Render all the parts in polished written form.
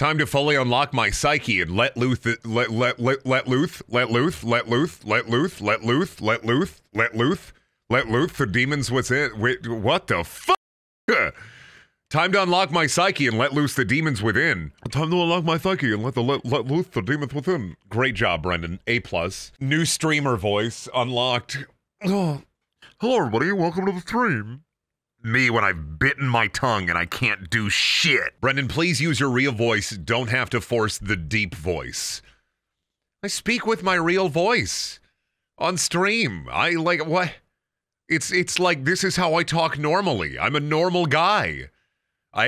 Time to fully unlock my psyche and let loose for demons. What's it? Wait, what the fuck? Time to unlock my psyche and let loose the demons within. Time to unlock my psyche and let loose the demons within. Great job, Brendan. A+. New streamer voice unlocked. Oh. Hello, everybody. Welcome to the stream. Me when I've bitten my tongue and I can't do shit. Brendan, please use your real voice. Don't have to force the deep voice. I speak with my real voice on stream. I like what? It's like this is how I talk normally. I'm a normal guy. All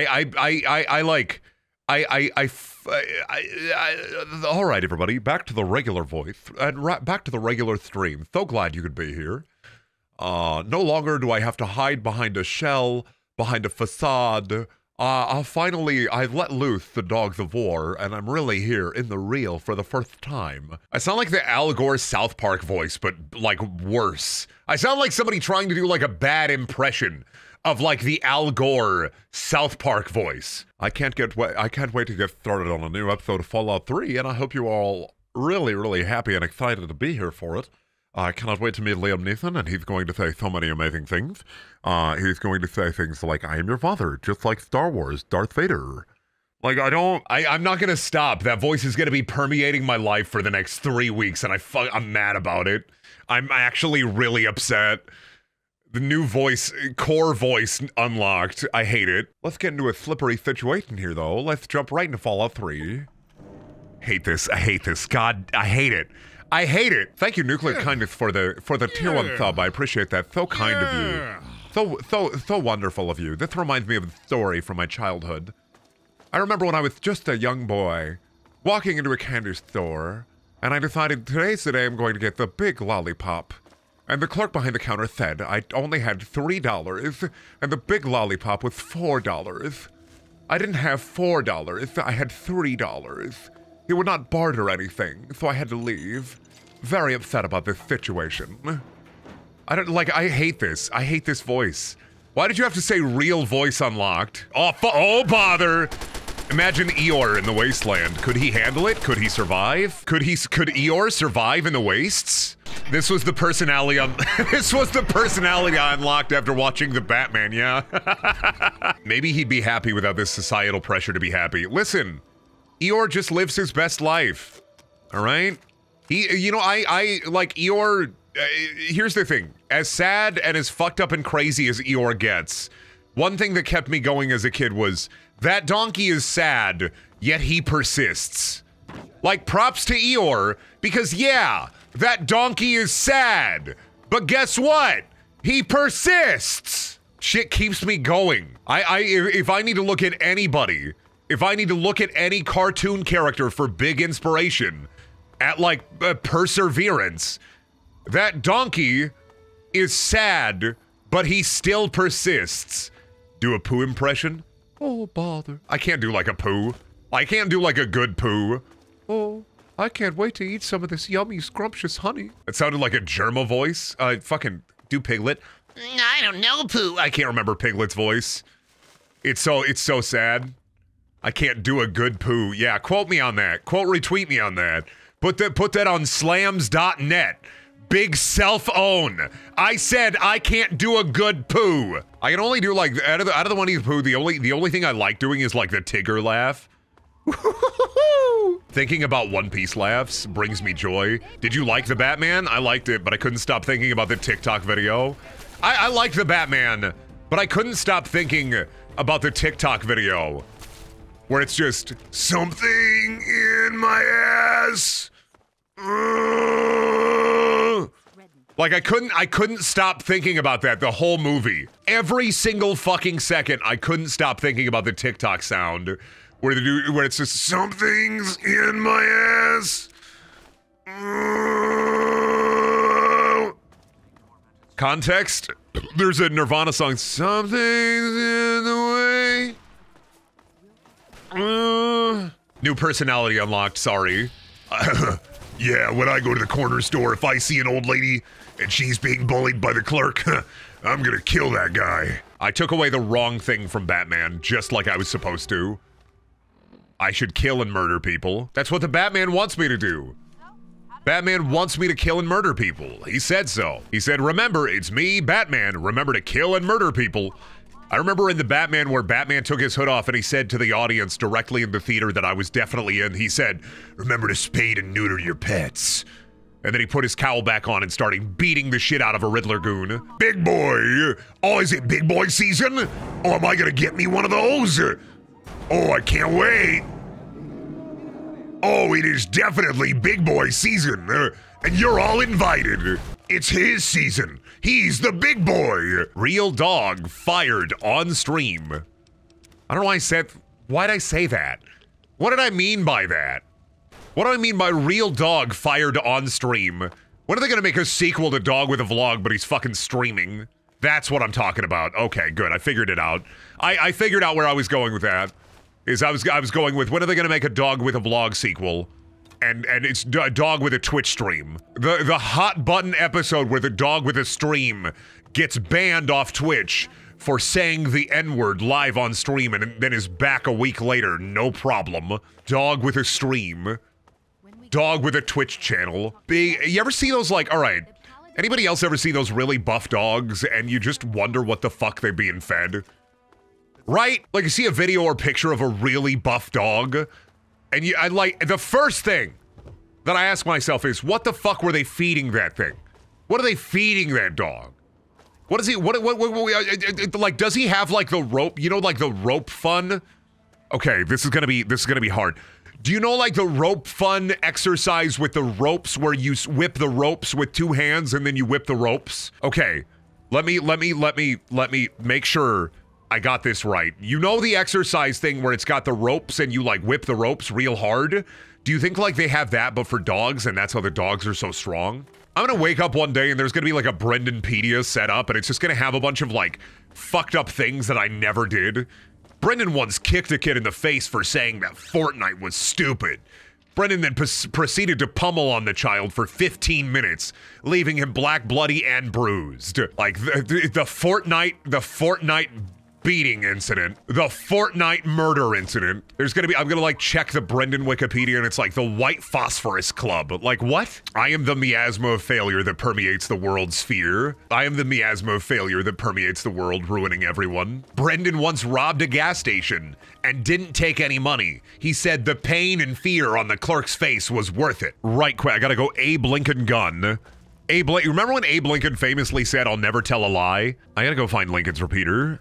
right, everybody, back to the regular voice and back to the regular stream. So glad you could be here. No longer do I have to hide behind a shell, behind a facade. Finally, I let loose the dogs of war, and I'm really here in the real for the first time. I sound like the Al Gore South Park voice, but, like, worse. I sound like somebody trying to do, like, a bad impression of, like, the Al Gore South Park voice. I can't wait to get started on a new episode of Fallout 3, and I hope you are all really, really happy and excited to be here for it. I cannot wait to meet Liam Neeson, and he's going to say so many amazing things. He's going to say things like, I am your father, just like Star Wars, Darth Vader. Like, I'm not going to stop. That voice is going to be permeating my life for the next 3 weeks, and I'm mad about it. I'm actually really upset. The new voice, core voice unlocked. I hate it. Let's get into a slippery situation here, though. Let's jump right into Fallout 3. Hate this. I hate this. God, I hate it. I hate it. Thank you, Nuclear Kindness, for the tier 1 sub. I appreciate that. So kind of you. So wonderful of you. This reminds me of a story from my childhood. I remember when I was just a young boy, walking into a candy store, and I decided today's the day I'm going to get the big lollipop. And the clerk behind the counter said I only had $3, and the big lollipop was $4. I didn't have $4. I had $3. He would not barter anything, so I had to leave. Very upset about this situation. I hate this. I hate this voice. Why did you have to say real voice unlocked? Oh, bother. Imagine Eeyore in the wasteland. Could he handle it? Could he survive? Could Eeyore survive in the wastes? This was the personality I unlocked after watching the Batman, yeah. Maybe he'd be happy without this societal pressure to be happy. Listen. Eeyore just lives his best life, all right? Here's the thing. As sad and as fucked up and crazy as Eeyore gets, one thing that kept me going as a kid was, that donkey is sad, yet he persists. Like, props to Eeyore, because yeah, that donkey is sad, but guess what? He persists! Shit keeps me going. If I need to look at anybody, if I need to look at any cartoon character for big inspiration, at like perseverance, that donkey is sad, but he still persists. Do a poo impression? Oh, bother. I can't do like a poo. I can't do like a good poo. Oh, I can't wait to eat some of this yummy, scrumptious honey. It sounded like a Germa voice. Fucking do Piglet. I don't know, poo. I can't remember Piglet's voice. It's so sad. I can't do a good poo. Yeah, quote me on that. Quote retweet me on that. Put that on slams.net. Big self-own. I said I can't do a good poo. I can only do like out of the one you poo, the only thing I like doing is like the Tigger laugh. Thinking about One Piece laughs brings me joy. Did you like the Batman? I liked it, but I couldn't stop thinking about the TikTok video. I liked the Batman, but I couldn't stop thinking about the TikTok video. Where it's just, something in my ass. Like I couldn't stop thinking about that the whole movie. Every single fucking second, I couldn't stop thinking about the TikTok sound. Where it's just, something's in my ass. Context, there's a Nirvana song, something's in the way. New personality unlocked, sorry. Yeah, when I go to the corner store, if I see an old lady and she's being bullied by the clerk, I'm gonna kill that guy. I took away the wrong thing from Batman, just like I was supposed to. I should kill and murder people. That's what the Batman wants me to do. Batman wants me to kill and murder people. He said so. He said, remember, it's me, Batman. Remember to kill and murder people. I remember in the Batman where Batman took his hood off and he said to the audience directly in the theater that I was definitely in, he said, remember to spade and neuter your pets. And then he put his cowl back on and started beating the shit out of a Riddler goon. Big boy! Oh, is it big boy season? Oh, am I gonna get me one of those? Oh, I can't wait! Oh, it is definitely big boy season, and you're all invited. It's his season. He's the big boy. Real dog fired on stream. I don't know why I said, why'd I say that? What did I mean by that? What do I mean by real dog fired on stream? When are they gonna make a sequel to Dog with a Vlog, but he's fucking streaming? That's what I'm talking about. Okay, good. I figured it out. I figured out where I was going with that. Is I was going with, when are they gonna make a Dog with a Vlog sequel? And it's a dog with a Twitch stream. The hot button episode where the dog with a stream gets banned off Twitch for saying the N-word live on stream and then is back a week later, no problem. Dog with a stream. Dog with a Twitch channel. You ever see those, like, all right, anybody else ever see those really buff dogs and you just wonder what the fuck they're being fed? Right? Like, you see a video or picture of a really buff dog and I like, the first thing that I ask myself is, what the fuck were they feeding that thing? What are they feeding that dog? What is he, what like, does he have, like, the rope, you know, like, the rope fun? Okay, this is gonna be hard. Do you know, like, the rope fun exercise with the ropes where you whip the ropes with two hands and then you whip the ropes? Okay, let me make sure I got this right. You know the exercise thing where it's got the ropes and you, like, whip the ropes real hard? Do you think, like, they have that but for dogs and that's how the dogs are so strong? I'm gonna wake up one day and there's gonna be, like, a Brendanpedia set up and it's just gonna have a bunch of, like, fucked up things that I never did. Brendan once kicked a kid in the face for saying that Fortnite was stupid. Brendan then proceeded to pummel on the child for 15 minutes, leaving him black, bloody, and bruised. Like, the Fortnite beating incident, the Fortnite murder incident. There's gonna be, I'm gonna, like, check the Brendan Wikipedia and it's like the White Phosphorus Club. Like, what? I am the miasma of failure that permeates the world's sphere. I am the miasma of failure that permeates the world, ruining everyone. Brendan once robbed a gas station and didn't take any money. He said the pain and fear on the clerk's face was worth it. Right quick, I gotta go Abe Lincoln gun. Remember when Abe Lincoln famously said, I'll never tell a lie? I gotta go find Lincoln's repeater.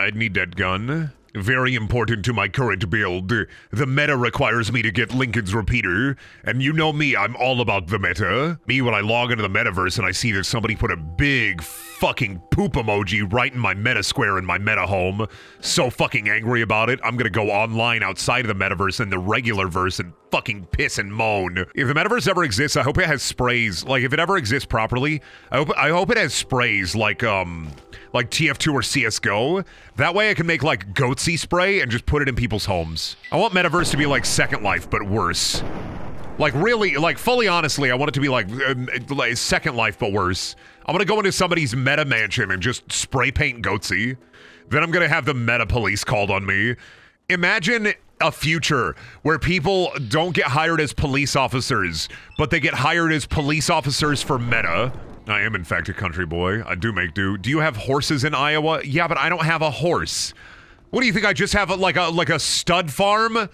I'd need that gun. Very important to my current build. The meta requires me to get Lincoln's repeater, and you know me, I'm all about the meta. Me, when I log into the metaverse and I see that somebody put a big fucking poop emoji right in my meta square in my meta home, so fucking angry about it, I'm gonna go online outside of the metaverse and the regular verse and fucking piss and moan. If the metaverse ever exists, I hope it has sprays. Like, if it ever exists properly, I hope it has sprays like TF2 or CSGO. That way I can make, like, goatsy spray and just put it in people's homes. I want metaverse to be like Second Life, but worse. Like, really, like, fully honestly, I want it to be like Second Life, but worse. I'm gonna go into somebody's meta mansion and just spray paint goatsy. Then I'm gonna have the meta police called on me. Imagine a future where people don't get hired as police officers, but they get hired as police officers for meta. I am, in fact, a country boy. I do make do. Do you have horses in Iowa? Yeah, but I don't have a horse. What do you think? I just have like a stud farm?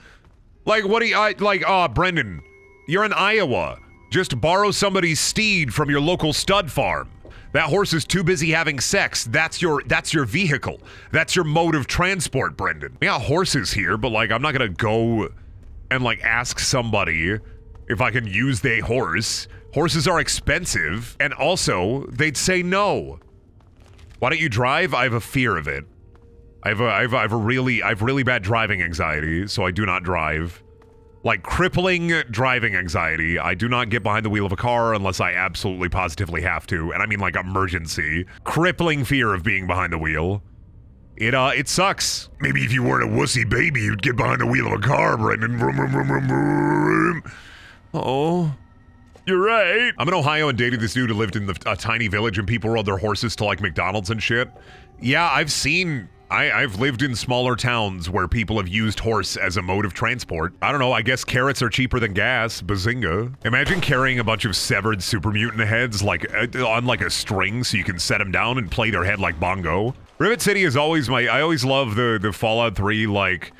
Like, what do you, Brendan, you're in Iowa. Just borrow somebody's steed from your local stud farm. That horse is too busy having sex. That's your vehicle. That's your mode of transport, Brendan. We got horses here, but, like, I'm not gonna go and, like, ask somebody if I can use their horse. Horses are expensive, and also, they'd say no. Why don't you drive? I have a fear of it. I have really bad driving anxiety, so I do not drive. Like, crippling driving anxiety. I do not get behind the wheel of a car unless I absolutely positively have to, and I mean, like, emergency. Crippling fear of being behind the wheel. It sucks. Maybe if you weren't a wussy baby, you'd get behind the wheel of a car, Brendan. Vroom, vroom, vroom, vroom, vroom. Uh-oh. You're right. I'm in Ohio and dated this dude who lived in a tiny village and people rode their horses to, like, McDonald's and shit. Yeah, I've seen I've lived in smaller towns where people have used horse as a mode of transport. I don't know, I guess carrots are cheaper than gas, bazinga. Imagine carrying a bunch of severed super mutant heads like on like a string so you can set them down and play their head like bongo. Rivet City is always my, I always love the Fallout 3, like,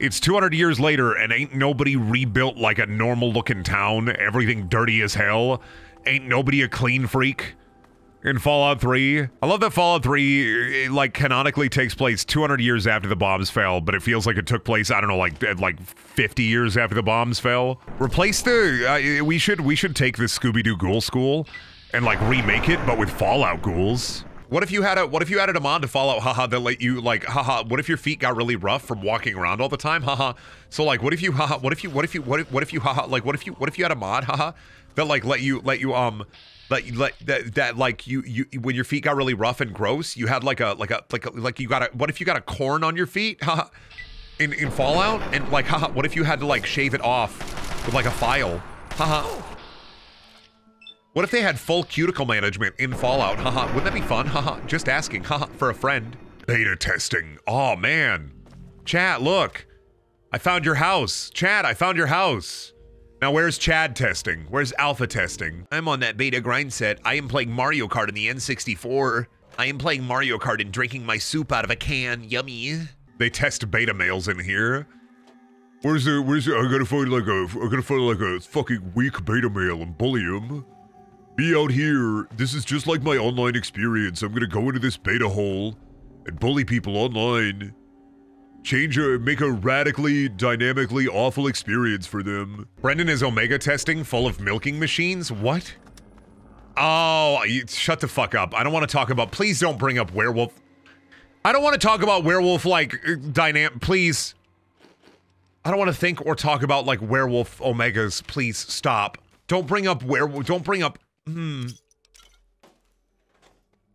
it's 200 years later and ain't nobody rebuilt like a normal looking town, everything dirty as hell, ain't nobody a clean freak. In Fallout 3, I love that Fallout 3, it, like, canonically takes place 200 years after the bombs fell, but it feels like it took place, I don't know, like 50 years after the bombs fell. Replace the, we should take this Scooby-Doo Ghoul School and, like, remake it, but with Fallout ghouls. What if you added a mod to Fallout, haha, that let you, like, haha, what if your feet got really rough from walking around all the time, haha, so, like, what if you had a mod, haha, that, like, let you, when your feet got really rough and gross, you had what if you got a corn on your feet, haha, in Fallout, and like, haha, what if you had to like shave it off with like a file, haha. What if they had full cuticle management in Fallout, haha, wouldn't that be fun, haha, just asking, haha, for a friend. Beta testing, oh man. Chat, look, I found your house. Chat, I found your house. Now where's Chad testing? Where's alpha testing? I'm on that beta grind set. I am playing Mario Kart in the N64. I am playing Mario Kart and drinking my soup out of a can, yummy. They test beta males in here. Where's the, I gotta find like a fucking weak beta male and bully him. Be out here, this is just like my online experience. I'm gonna go into this beta hole and bully people online. Make a radically, dynamically awful experience for them. Brendan is Omega testing full of milking machines? What? Oh, shut the fuck up. I don't want to talk about- please don't bring up werewolf. I don't want to talk about werewolf, like, please. I don't want to think or talk about, like, werewolf Omegas. Please, stop. Don't bring up werewolf- don't bring up-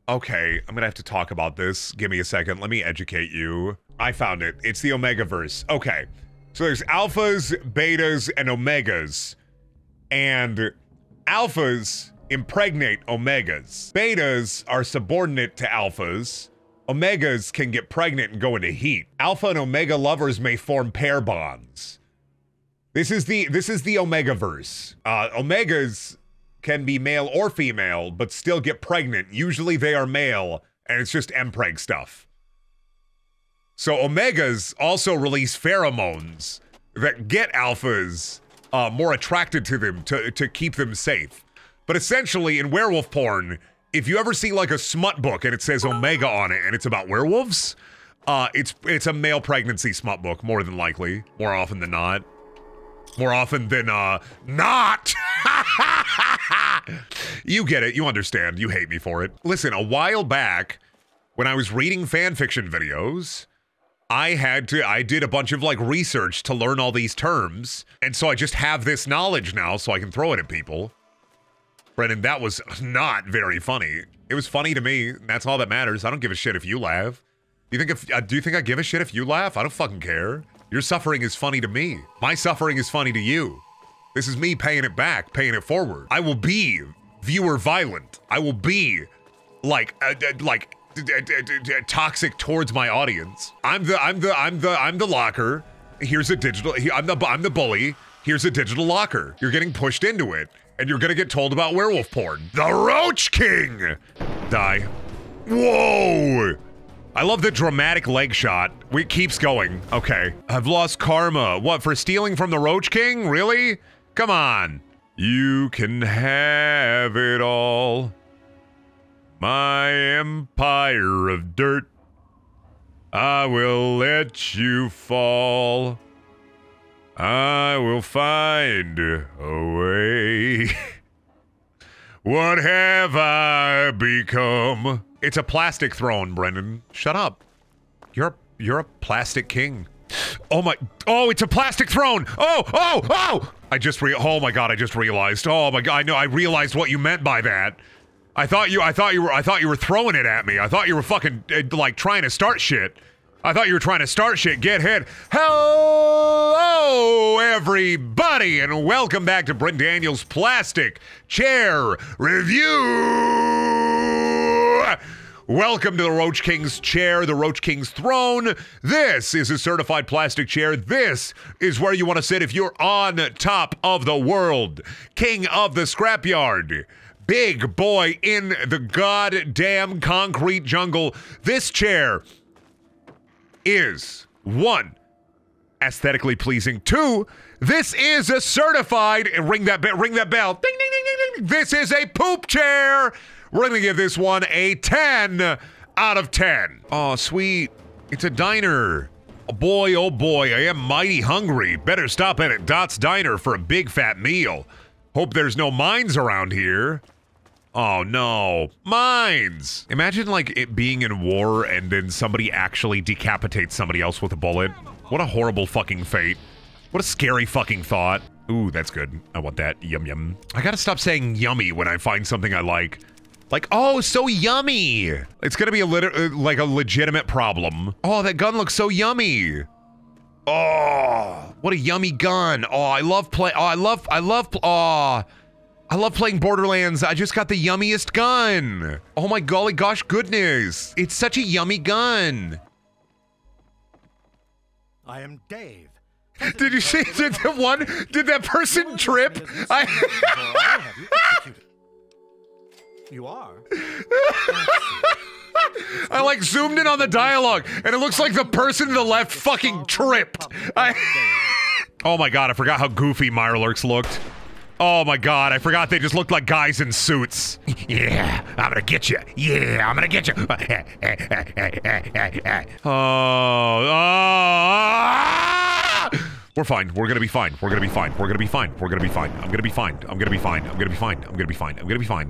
Okay, I'm gonna have to talk about this. Give me a second, let me educate you. I found it. It's the Omegaverse. Okay. So there's alphas, betas, and omegas. And alphas impregnate omegas. Betas are subordinate to alphas. Omegas can get pregnant and go into heat. Alpha and omega lovers may form pair bonds. This is the Omegaverse. Omegas can be male or female, but still get pregnant. Usually they are male, and it's just MPreg stuff. So omegas also release pheromones that get alphas more attracted to them to keep them safe. But essentially in werewolf porn, if you ever see like a smut book and it says omega on it and it's about werewolves, it's a male pregnancy smut book more than likely, more often than not. More often than not. You get it, you understand, you hate me for it. Listen, a while back when I was reading fanfiction videos, I did a bunch of like research to learn all these terms, and so I just have this knowledge now so I can throw it at people. Brendan, that was not very funny. It was funny to me, and that's all that matters. I don't give a shit if you laugh. Do you think I give a shit if you laugh? I don't fucking care. Your suffering is funny to me. My suffering is funny to you. This is me paying it back, paying it forward. I will be viewer violent. I will be like toxic towards my audience. I'm the locker. Here's a digital. I'm the bully. Here's a digital locker. You're getting pushed into it, and you're gonna get told about werewolf porn. The Roach King. Die. Whoa. I love the dramatic leg shot. It keeps going. Okay. I've lost karma. What, for stealing from the Roach King? Really? Come on. You can have it all. My empire of dirt. I will let you fall. I will find a way. What have I become? It's a plastic throne, Brendan. Shut up. You're a plastic king. Oh my, oh, it's a plastic throne. Oh, oh, oh! Oh my God, I just realized. Oh my God, I realized what you meant by that. I thought you were throwing it at me. I thought you were fucking, like, trying to start shit. I thought you were trying to start shit, get hit. Hello, everybody, and welcome back to Brendan Daniels' Plastic Chair Review! Welcome to the Roach King's chair, the Roach King's throne. This is a certified plastic chair. This is where you want to sit if you're on top of the world. King of the scrapyard. Big boy in the goddamn concrete jungle. This chair is, one, aesthetically pleasing. Two, this is a certified, ring that bell, ding, ding, ding, ding, ding. This is a poop chair. We're gonna give this one a 10 out of 10. Oh, sweet, it's a diner. Oh boy, I am mighty hungry. Better stop in at Dot's Diner for a big fat meal. Hope there's no mines around here. Oh no, mines. Imagine like it being in war and then somebody actually decapitates somebody else with a bullet. What a horrible fucking fate. What a scary fucking thought. Ooh, that's good. I want that. Yum yum. I gotta stop saying yummy when I find something I like. Like, oh, so yummy. It's gonna be a like a legitimate problem. Oh, that gun looks so yummy. Oh, what a yummy gun. Oh, I love I love playing Borderlands. I just got the yummiest gun. Oh my golly gosh goodness. It's such a yummy gun. I am Dave. Did you see that one? Did that person trip? You are. I like zoomed in on the dialogue and it looks like the person to the left fucking tripped. Oh my god, I forgot how goofy Mirelurks looked. Oh my god, I forgot they just looked like guys in suits. Yeah, I'm gonna get you. Yeah, I'm gonna get you. We're fine. We're gonna be fine. We're gonna be fine. We're gonna be fine. We're gonna be fine. I'm gonna be fine. I'm gonna be fine. I'm gonna be fine. I'm gonna be fine. I'm gonna be fine.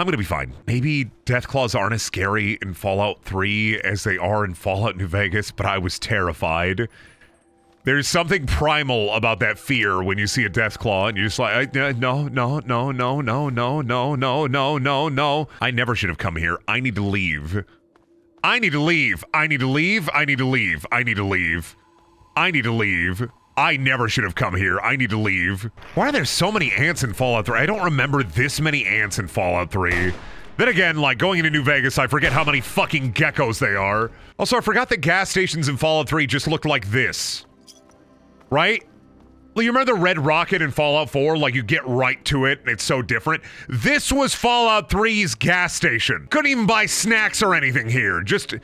I'm gonna be fine. Maybe Deathclaws aren't as scary in Fallout 3 as they are in Fallout New Vegas, but I was terrified. There's something primal about that fear when you see a Deathclaw and you're just like, no, no, no, no, no, no, no, no, no, no, no. I never should have come here. I need to leave. I need to leave. I need to leave. I need to leave. I need to leave. I need to leave. I never should have come here. I need to leave. Why are there so many ants in Fallout 3? I don't remember this many ants in Fallout 3. Then again, like going into New Vegas, I forget how many fucking geckos they are. Also, I forgot that gas stations in Fallout 3 just looked like this. Right? Well, you remember the Red Rocket in Fallout 4? Like, you get right to it, and it's so different. This was Fallout 3's gas station. Couldn't even buy snacks or anything here. Just...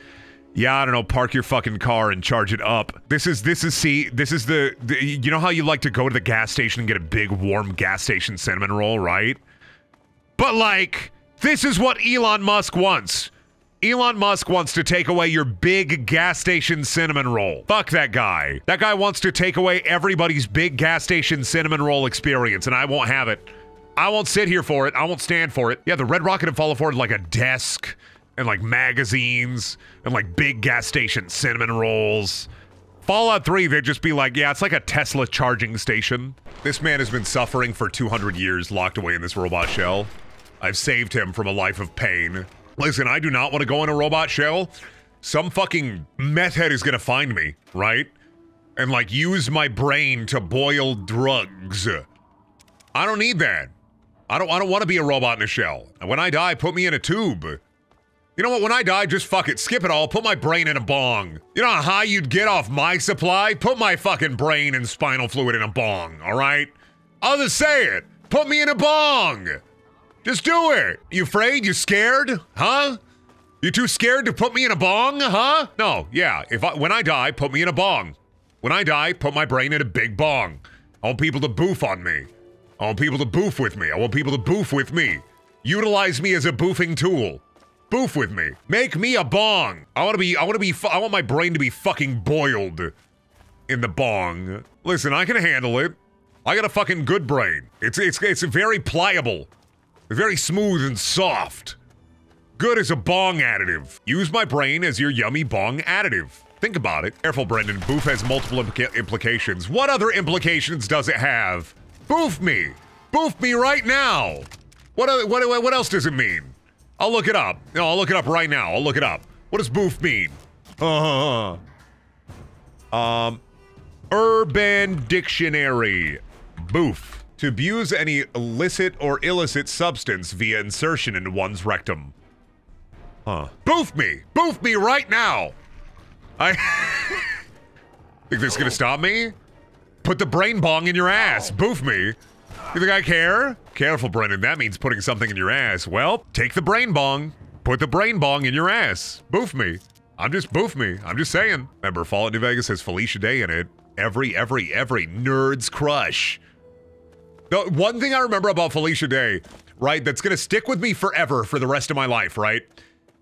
yeah, I don't know, park your fucking car and charge it up. This is you know how you like to go to the gas station and get a big warm gas station cinnamon roll, right? But like, this is what Elon Musk wants. Elon Musk wants to take away your big gas station cinnamon roll. Fuck that guy. That guy wants to take away everybody's big gas station cinnamon roll experience, and I won't have it. I won't sit here for it. I won't stand for it. Yeah, the Red Rocket and Fallout 4 like a desk. And like magazines, and like big gas station cinnamon rolls. Fallout 3, they'd just be like, yeah, it's like a Tesla charging station. This man has been suffering for 200 years locked away in this robot shell. I've saved him from a life of pain. Listen, I do not want to go in a robot shell. Some fucking meth head is gonna find me, right? And like use my brain to boil drugs. I don't need that. I don't want to be a robot in a shell. And when I die, put me in a tube. You know what, when I die, just fuck it, skip it all, put my brain in a bong. You know how high you'd get off my supply? Put my fucking brain and spinal fluid in a bong, alright? I'll just say it, put me in a bong! Just do it! You afraid? You scared? Huh? You too scared to put me in a bong, huh? No, yeah, when I die, put me in a bong. When I die, put my brain in a big bong. I want people to boof on me. I want people to boof with me. I want people to boof with me. Utilize me as a boofing tool. Boof with me. Make me a bong. I want my brain to be fucking boiled in the bong. Listen, I can handle it. I got a fucking good brain. It's very pliable. Very smooth and soft. Good as a bong additive. Use my brain as your yummy bong additive. Think about it. Careful, Brendan. Boof has multiple implications. What other implications does it have? Boof me. Boof me right now. What else does it mean? I'll look it up. No, I'll look it up right now. I'll look it up. What does boof mean? Urban Dictionary. Boof. To abuse any illicit or illicit substance via insertion into one's rectum. Huh. Boof me right now. Think this is gonna stop me? Put the brain bong in your ass. Boof me. You think I care? Careful, Brendan. That means putting something in your ass. Well, take the brain bong. Put the brain bong in your ass. Boof me. I'm just boof me. I'm just saying. Remember, Fallout New Vegas has Felicia Day in it. Every nerd's crush. The one thing I remember about Felicia Day, right, that's gonna stick with me forever for the rest of my life, right,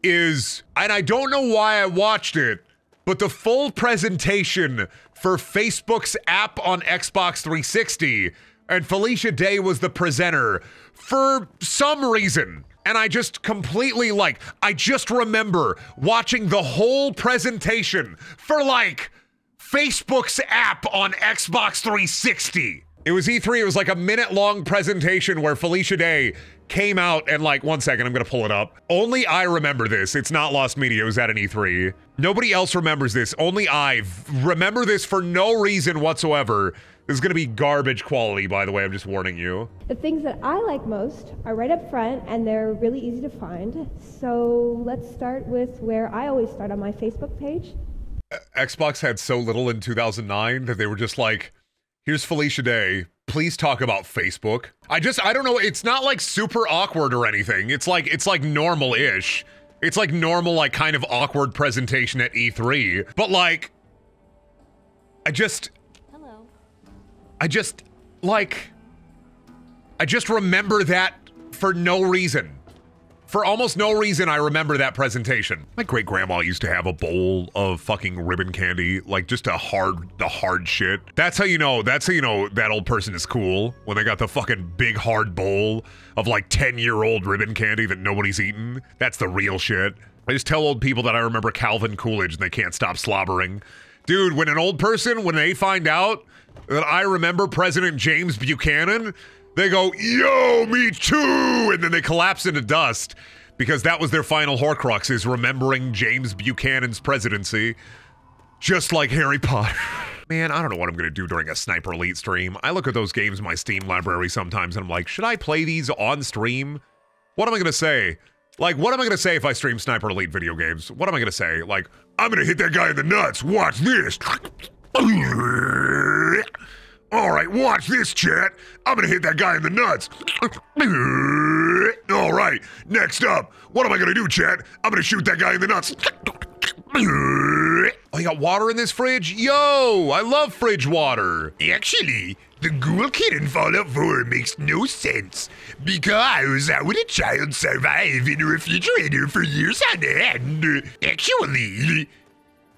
is, and I don't know why I watched it, but the full presentation for Facebook's app on Xbox 360, and Felicia Day was the presenter for some reason. And I just completely, like, I just remember watching the whole presentation for, like, Facebook's app on Xbox 360. It was E3, it was like a minute-long presentation where Felicia Day came out and, like, one second, I'm gonna pull it up. Only I remember this. It's not Lost Media, it was at an E3. Nobody else remembers this. Only I remember this for no reason whatsoever. This is gonna be garbage quality, by the way, I'm just warning you. The things that I like most are right up front and they're really easy to find. So let's start with where I always start on my Facebook page. Xbox had so little in 2009 that they were just like, here's Felicia Day, please talk about Facebook. I don't know, it's not like super awkward or anything. It's like normal-ish. It's like normal, like kind of awkward presentation at E3, but like, I just remember that for no reason. For almost no reason, I remember that presentation. My great-grandma used to have a bowl of fucking ribbon candy, like just the hard shit. That's how you know that old person is cool, when they got the fucking big hard bowl of like 10-year-old ribbon candy that nobody's eaten. That's the real shit. I just tell old people that I remember Calvin Coolidge and they can't stop slobbering. Dude, when they find out that I remember President James Buchanan, they go, yo, me too! And then they collapse into dust because that was their final Horcrux, is remembering James Buchanan's presidency, just like Harry Potter. Man, I don't know what I'm gonna do during a Sniper Elite stream. I look at those games in my Steam library sometimes and I'm like, should I play these on stream? What am I gonna say? Like, what am I gonna say if I stream Sniper Elite video games? What am I gonna say? Like, I'm gonna hit that guy in the nuts, watch this! All right, watch this, chat. I'm gonna hit that guy in the nuts. All right, next up, what am I gonna do, chat? I'm gonna shoot that guy in the nuts. Oh, you got water in this fridge? Yo, I love fridge water. Actually, the ghoul kid in Fallout 4 makes no sense, because how would a child survive in a refrigerator for years on end? Actually,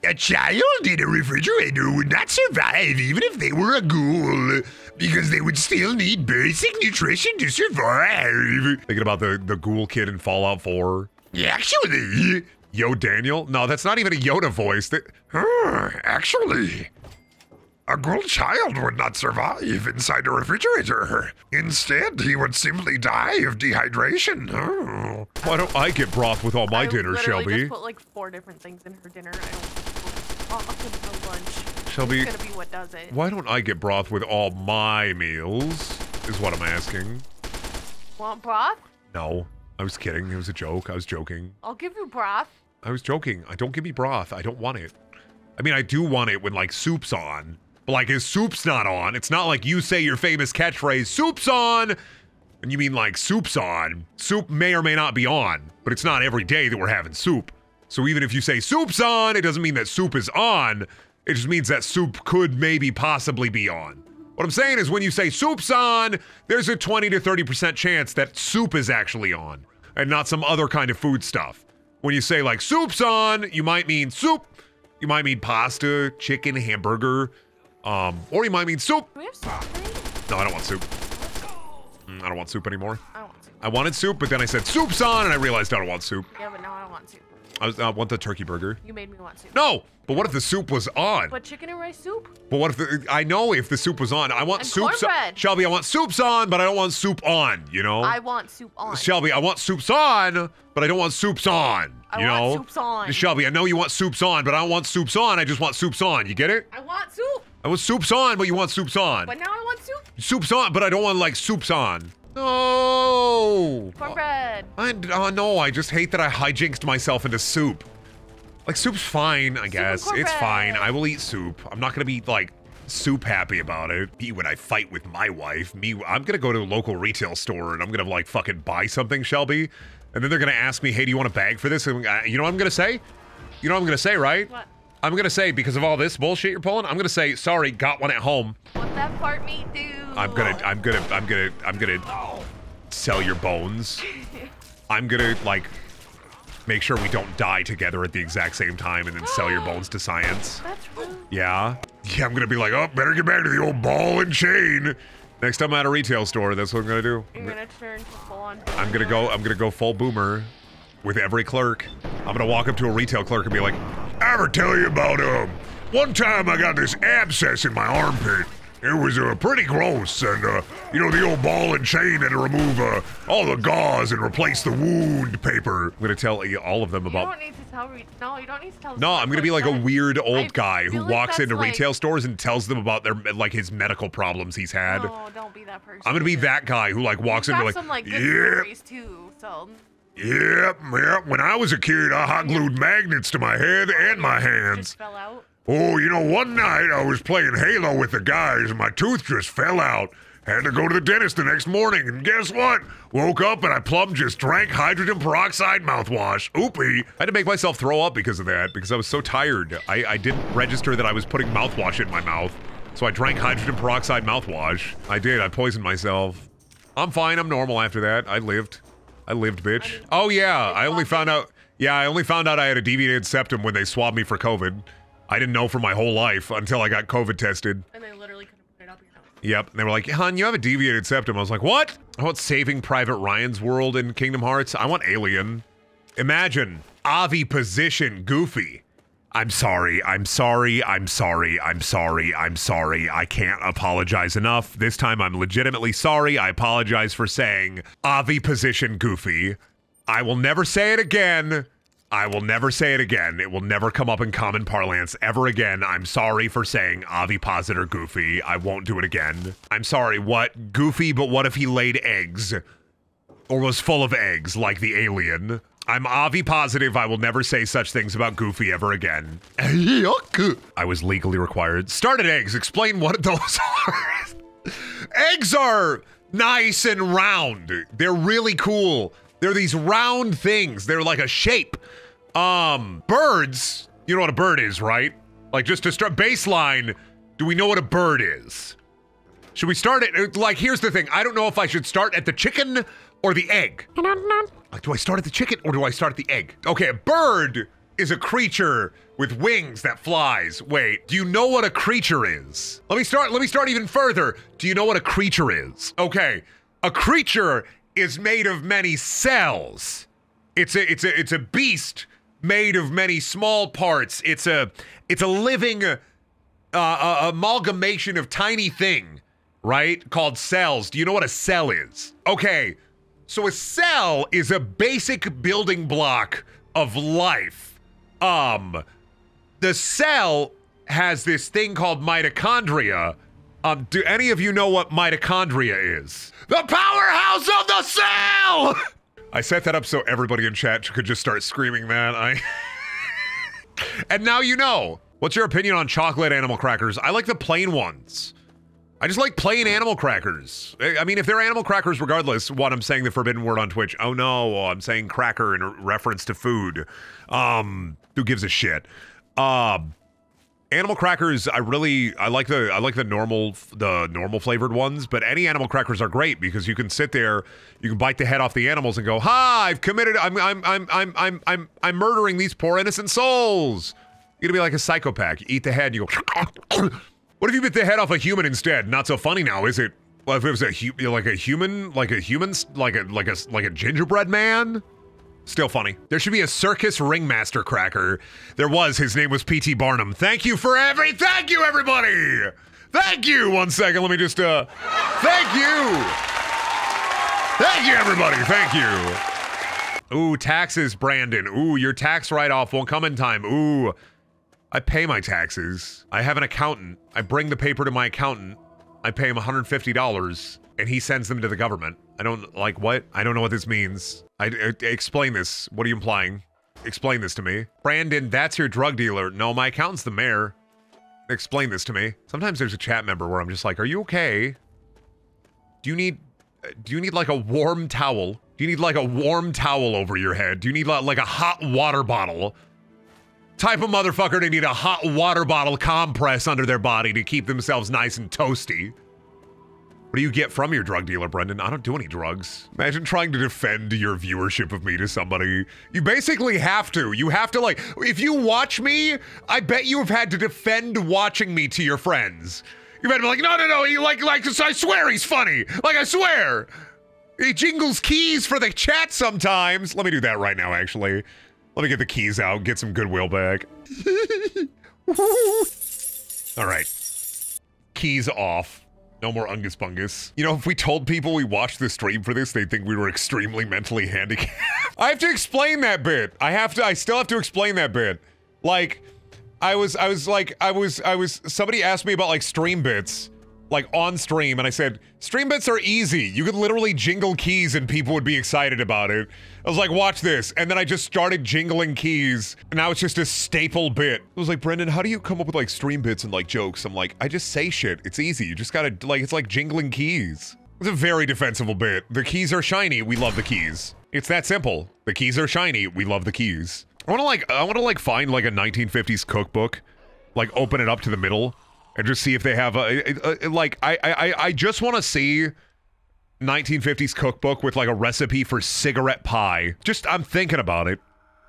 a child in a refrigerator would not survive even if they were a ghoul, because they would still need basic nutrition to survive. Thinking about the ghoul kid in Fallout 4. Actually. Yo, Daniel? No, that's not even a Yoda voice. Actually, a ghoul child would not survive inside a refrigerator. Instead, he would simply die of dehydration. Oh. Why don't I get broth with all my dinner, Shelby? I just put like 4 different things in her dinner. Lunch. Shelby, it's gonna be what does it. Why don't I get broth with all my meals, is what I'm asking. Want broth? No, I was kidding. It was a joke. I was joking. I'll give you broth. I was joking. Don't give me broth. I don't want it. I mean, I do want it when, like, soup's on. But, like, if soup's not on, it's not like you say your famous catchphrase, soup's on! And you mean, like, soup's on. Soup may or may not be on, but it's not every day that we're having soup. So even if you say soup's on, it doesn't mean that soup is on. It just means that soup could maybe possibly be on. What I'm saying is when you say soup's on, there's a 20 to 30% chance that soup is actually on and not some other kind of food stuff. When you say like soup's on, you might mean soup. You might mean pasta, chicken, hamburger, or you might mean soup. Do we have soup? No, I don't want soup. I don't want soup anymore. I don't want soup. I wanted soup, but then I said soup's on and I realized I don't want soup. Yeah, but now I don't want soup. I want the turkey burger. You made me want soup. No, but what if the soup was on? But chicken and rice soup? But what if I know if the soup was on. I want soup's on. Shelby, I want soup's on, but I don't want soup on, you know? I want soup on. Shelby, I want soup's on, but I don't want soup's on, you know? I want soup's on. Shelby, I know you want soup's on, but I don't want soup's on. I just want soup's on. You get it? I want soup. I want soup's on, but you want soup's on. But now I want soup. Soup's on, but I don't want like soup's on. No! Cornbread! No, I just hate that I hijinxed myself into soup. Like, soup's fine, I guess. It's fine. I will eat soup. I'm not gonna be, like, soup happy about it. Me, when I fight with my wife, I'm gonna go to a local retail store and I'm gonna, like, fucking buy something, Shelby. And then they're gonna ask me, hey, do you want a bag for this? And you know what I'm gonna say? You know what I'm gonna say, right? What? I'm gonna say, because of all this bullshit you're pulling, I'm gonna say, sorry, got one at home. What that part me do? I'm gonna sell your bones. I'm gonna, like, make sure we don't die together at the exact same time and then sell your bones to science. That's rude. Yeah. Yeah, I'm gonna be like, oh, better get back to the old ball and chain. Next time I'm at a retail store, that's what I'm gonna do. You're gonna turn to full-on boomer. I'm gonna go full boomer with every clerk. I'm gonna walk up to a retail clerk and be like, I ever tell you about, one time I got this abscess in my armpit. It was, pretty gross, and, you know, the old ball and chain had to remove, all the gauze and replace the wound paper. I'm gonna tell all of them about- You don't need to tell no, you don't need to tell- No, I'm gonna be like a weird old guy who walks into retail stores and tells them about their, like, his medical problems he's had. No, don't be that person. I'm gonna be that guy who, like, walks into, like, Yep, when I was a kid, I hot glued magnets to my head and my hands. Just fell out. Oh, you know, one night I was playing Halo with the guys and my tooth just fell out. Had to go to the dentist the next morning, and guess what? Woke up and I plumb just drank hydrogen peroxide mouthwash. Oopie. I had to make myself throw up because of that, because I was so tired. I didn't register that I was putting mouthwash in my mouth. So I drank hydrogen peroxide mouthwash. I did, I poisoned myself. I'm fine, I'm normal after that. I lived, bitch. Oh yeah, I only found out I had a deviated septum when they swabbed me for COVID. I didn't know for my whole life until I got COVID tested. And they literally couldn't put it up your nose. Yep, and they were like, hon, you have a deviated septum. I was like, what? I want Saving Private Ryan's world in Kingdom Hearts. I want Alien. Imagine, Avi-position Goofy. I'm sorry, I'm sorry, I'm sorry, I'm sorry, I'm sorry. I can't apologize enough. This time I'm legitimately sorry. I apologize for saying Avi-position Goofy. I will never say it again. I will never say it again. It will never come up in common parlance ever again. I'm sorry for saying ovipositor Goofy. I won't do it again. I'm sorry, what? Goofy, but what if he laid eggs? Or was full of eggs, like the alien? I'm ovipositive. I will never say such things about Goofy ever again. I was legally required. Started eggs. Explain what those are. Eggs are nice and round. They're really cool. They're these round things. They're like a shape. Birds, you know what a bird is, right? Like, just to start baseline, do we know what a bird is? Should we start it? Like, here's the thing. I don't know if I should start at the chicken or the egg. Like, do I start at the chicken or do I start at the egg? Okay, a bird is a creature with wings that flies. Wait, do you know what a creature is? Let me start even further. Do you know what a creature is? Okay, a creature is made of many cells. It's a beast made of many small parts. It's a living amalgamation of tiny thing, right? Called cells. Do you know what a cell is? Okay, so a cell is a basic building block of life. The cell has this thing called mitochondria. Do any of you know what mitochondria is? The powerhouse of the cell! I set that up so everybody in chat could just start screaming that. And now you know. What's your opinion on chocolate animal crackers? I like the plain ones. I just like plain animal crackers. I mean, if they're animal crackers, regardless, what I'm saying the forbidden word on Twitch. Oh no, I'm saying cracker in reference to food. Who gives a shit? Animal crackers, I like the normal flavored ones, but any animal crackers are great because you can sit there, you can bite the head off the animals and go, "Ha! I'm murdering these poor innocent souls." You're gonna be like a psychopath. You eat the head, and you go, "What if you bit the head off a human instead? Not so funny now, is it?" Well, if it was like a gingerbread man. Still funny. There should be a circus ringmaster cracker. There was. His name was P.T. Barnum. Thank you for everything. Thank you, everybody. Thank you. One second. Let me just, thank you. Thank you, everybody. Thank you. Ooh, taxes, Brandon. Ooh, your tax write-off won't come in time. Ooh, I pay my taxes. I have an accountant. I bring the paper to my accountant. I pay him $150 and he sends them to the government. I don't, like, what? I don't know what this means. Explain this. What are you implying? Explain this to me. Brandon, that's your drug dealer. No, my accountant's the mayor. Explain this to me. Sometimes there's a chat member where I'm just like, are you okay? Do you need like a warm towel? Do you need like a warm towel over your head? Do you need like a hot water bottle? Type of motherfucker to need a hot water bottle compress under their body to keep themselves nice and toasty. What do you get from your drug dealer, Brendan? I don't do any drugs. Imagine trying to defend your viewership of me to somebody. You basically have to. You have to, like, if you watch me, I bet you have had to defend watching me to your friends. You've had to be like, no, no, no, he like, I swear he's funny. Like, I swear. He jingles keys for the chat sometimes. Let me do that right now, actually. Let me get the keys out, get some goodwill back. All right. Keys off. No more Ungus Bungus. You know, if we told people we watched the stream for this, they'd think we were extremely mentally handicapped. I have to explain that bit. I still have to explain that bit. Like, somebody asked me about, like, stream bits, like, on stream, and I said, stream bits are easy. You could literally jingle keys and people would be excited about it. I was like, watch this, and then I just started jingling keys, and now it's just a staple bit. I was like, Brendan, how do you come up with, like, stream bits and, like, jokes? I'm like, I just say shit. It's easy. You just gotta, like, it's like jingling keys. It's a very defensible bit. The keys are shiny. We love the keys. It's that simple. The keys are shiny. We love the keys. I wanna, like, find, like, a 1950s cookbook, like, open it up to the middle, and just see if they have a like, I just want to see 1950s cookbook with, like, a recipe for cigarette pie. Just, I'm thinking about it.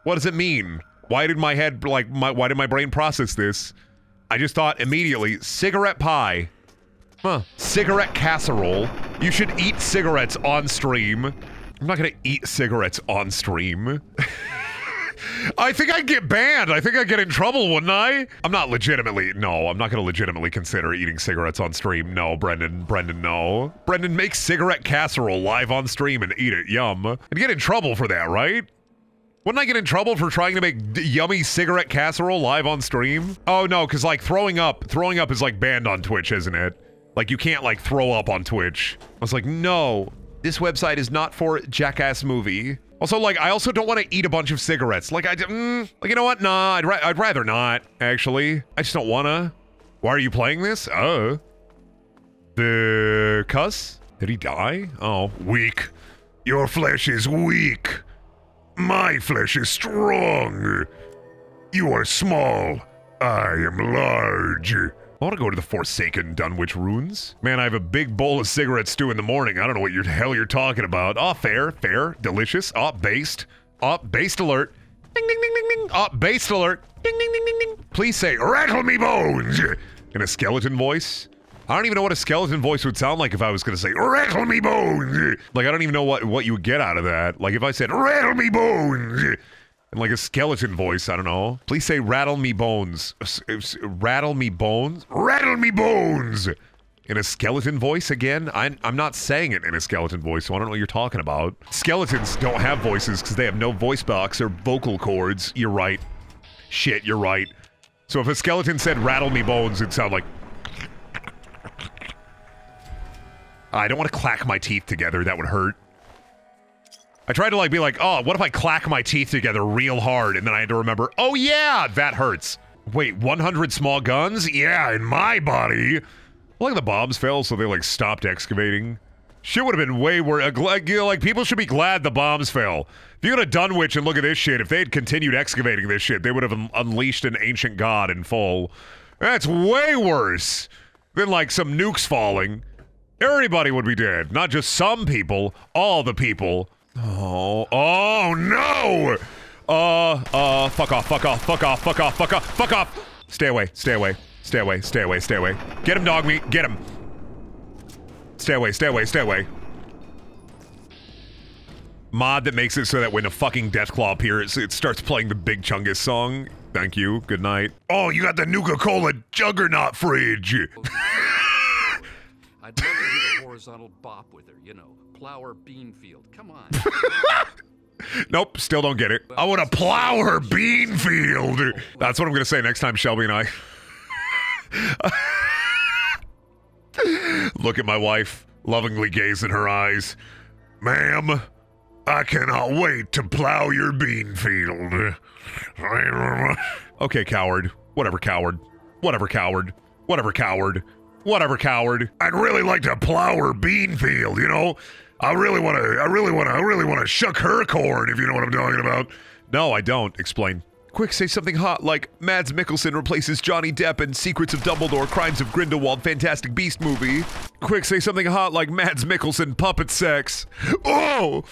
What does it mean? Why did my head, like, why did my brain process this? I just thought immediately, cigarette pie. Huh. Cigarette casserole. You should eat cigarettes on stream. I'm not gonna eat cigarettes on stream. I think I'd get banned. I think I'd get in trouble, wouldn't I? I'm not gonna legitimately consider eating cigarettes on stream. No, Brendan, no. Brendan, make cigarette casserole live on stream and eat it. Yum. I'd get in trouble for that, right? Wouldn't I get in trouble for trying to make yummy cigarette casserole live on stream? Oh no, cause, like, throwing up is, like, banned on Twitch, isn't it? Like, you can't, like, throw up on Twitch. I was like, no, this website is not for Jackass Movie. Also, like, I also don't want to eat a bunch of cigarettes. Like, like, you know what? Nah, I'd rather not, actually. I just don't wanna. Why are you playing this? Oh. The cuss? Did he die? Oh. Weak. Your flesh is weak. My flesh is strong. You are small. I am large. I want to go to the Forsaken Dunwich Ruins. Man, I have a big bowl of cigarette stew in the morning. I don't know what the hell you're talking about. Oh, fair, delicious. Oh, based. Oh, based alert. Ding, ding, ding, ding, ding. Oh, based alert. Ding, ding, ding, ding, ding. Please say, rattle me bones! In a skeleton voice? I don't even know what a skeleton voice would sound like if I was gonna say, rattle me bones! Like, I don't even know what you would get out of that. Like, if I said, rattle me bones! And, like, a skeleton voice, I don't know. Please say, rattle me bones. Rattle me bones? Rattle me bones! In a skeleton voice again? I'm not saying it in a skeleton voice, so I don't know what you're talking about. Skeletons don't have voices because they have no voice box or vocal cords. You're right. Shit, you're right. So if a skeleton said, rattle me bones, it'd sound like... I don't want to clack my teeth together, that would hurt. I tried to, like, be like, oh, what if I clack my teeth together real hard, and then I had to remember, oh yeah, that hurts. Wait, 100 small guns? Yeah, in my body. Well, like, the bombs fell, so they, like, stopped excavating. Shit would've been way worse. Like, you know, like, people should be glad the bombs fell. If you go to Dunwich and look at this shit, if they had continued excavating this shit, they would've unleashed an ancient god in full. That's way worse than, like, some nukes falling. Everybody would be dead, not just some people, all the people. Oh no! Fuck off, fuck off, fuck off, fuck off, fuck off, fuck off! Stay away, stay away, stay away, stay away, stay away. Get him, dog meat, get him! Stay away, stay away, stay away. Mod that makes it so that when a fucking Deathclaw appears, it starts playing the Big Chungus song. Thank you, good night. Oh, you got the Nuka-Cola Juggernaut fridge! I'd never hit a horizontal bop with her, you know. Plow her bean field. Come on. Nope, still don't get it. I want to plow her bean field. That's what I'm gonna say next time Shelby and I look at my wife, lovingly gaze in her eyes. Ma'am, I cannot wait to plow your bean field. Okay, coward. Whatever, coward. Whatever, coward. Whatever, coward. Whatever, coward. I'd really like to plow her bean field, you know? I really wanna shuck her corn, if you know what I'm talking about. No, I don't. Explain. Quick, say something hot like, Mads Mikkelsen replaces Johnny Depp in Secrets of Dumbledore, Crimes of Grindelwald, Fantastic Beast movie. Quick, say something hot like, Mads Mikkelsen, puppet sex. Oh!